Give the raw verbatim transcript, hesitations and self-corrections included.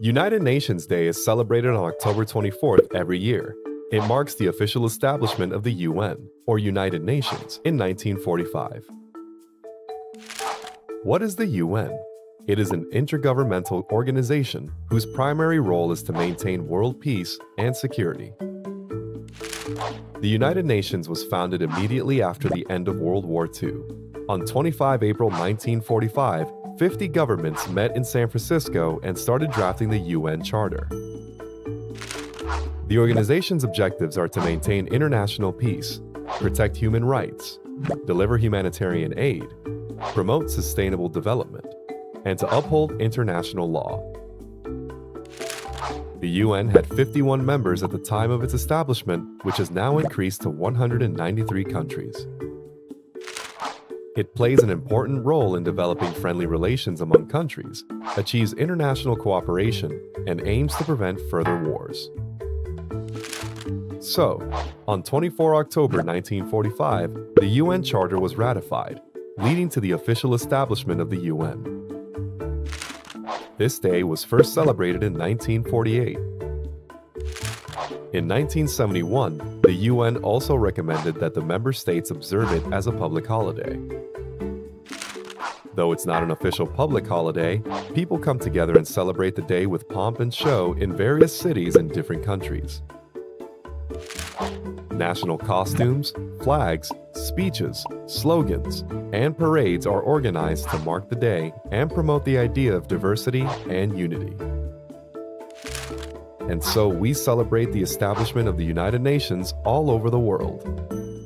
United Nations Day is celebrated on October twenty-fourth every year. It marks the official establishment of the U N, or United Nations, in nineteen forty-five. What is the U N? It is an intergovernmental organization whose primary role is to maintain world peace and security. The United Nations was founded immediately after the end of World War Two. On the twenty-fifth of April nineteen forty-five, fifty governments met in San Francisco and started drafting the U N Charter. The organization's objectives are to maintain international peace, protect human rights, deliver humanitarian aid, promote sustainable development, and to uphold international law. The U N had fifty-one members at the time of its establishment, which has now increased to one hundred ninety-three countries. It plays an important role in developing friendly relations among countries, achieves international cooperation, and aims to prevent further wars. So, on the twenty-fourth of October nineteen forty-five, the U N Charter was ratified, leading to the official establishment of the U N. This day was first celebrated in nineteen forty-eight. In nineteen seventy-one, the U N also recommended that the member states observe it as a public holiday. Though it's not an official public holiday, people come together and celebrate the day with pomp and show in various cities in different countries. National costumes, flags, speeches, slogans, and parades are organized to mark the day and promote the idea of diversity and unity. And so we celebrate the establishment of the United Nations all over the world.